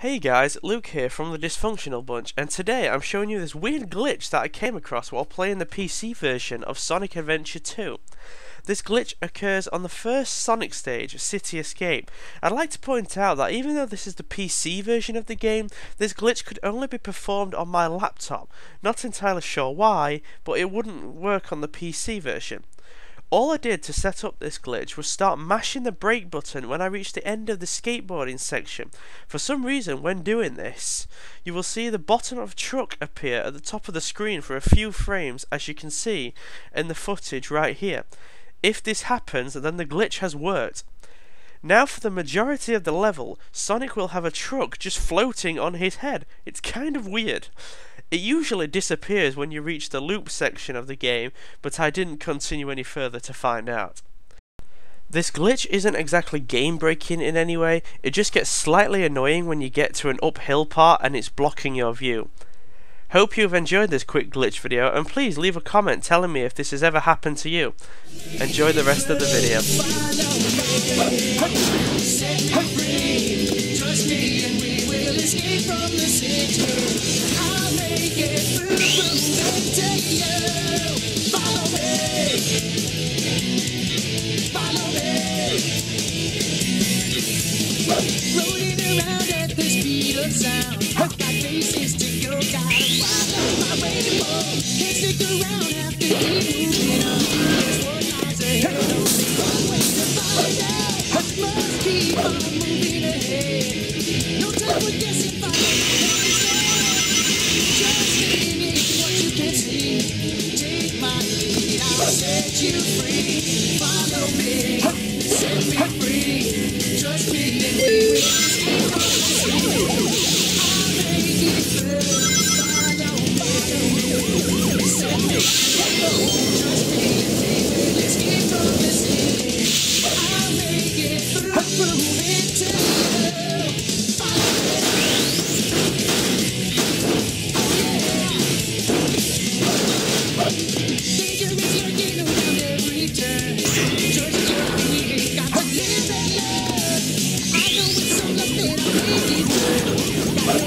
Hey guys, Luke here from the Dysfunctional Bunch, and today I'm showing you this weird glitch that I came across while playing the PC version of Sonic Adventure 2. This glitch occurs on the first Sonic stage, City Escape. I'd like to point out that even though this is the PC version of the game, this glitch could only be performed on my laptop. Not entirely sure why, but it wouldn't work on the PC version. All I did to set up this glitch was start mashing the brake button when I reached the end of the skateboarding section. For some reason, when doing this, you will see the bottom of a truck appear at the top of the screen for a few frames, as you can see in the footage right here. If this happens, then the glitch has worked. Now for the majority of the level, Sonic will have a truck just floating on his head. It's kind of weird. It usually disappears when you reach the loop section of the game, but I didn't continue any further to find out. This glitch isn't exactly game-breaking in any way, it just gets slightly annoying when you get to an uphill part and it's blocking your view. Hope you've enjoyed this quick glitch video, and please leave a comment telling me if this has ever happened to you. Enjoy the rest of the video. Rolling around at the speed of sound, I've got places to go, gotta follow my way to go. Can't stick around after keep moving on. There's more cars ahead, only one way to follow now. I must keep on moving ahead. No time for guessing, follow my way. Just leave it what you can see. Take my lead, I'll set you free. Follow me, set me free. Trust me, then we will escape from this game. I'll make it through. Follow, set me free. Trust me, then we will escape from this game. I'll make it through. Prove it to you. Follow. Danger is lurking around every turn. Trust me, we got to live and learn. Follow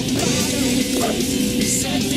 me, set me free.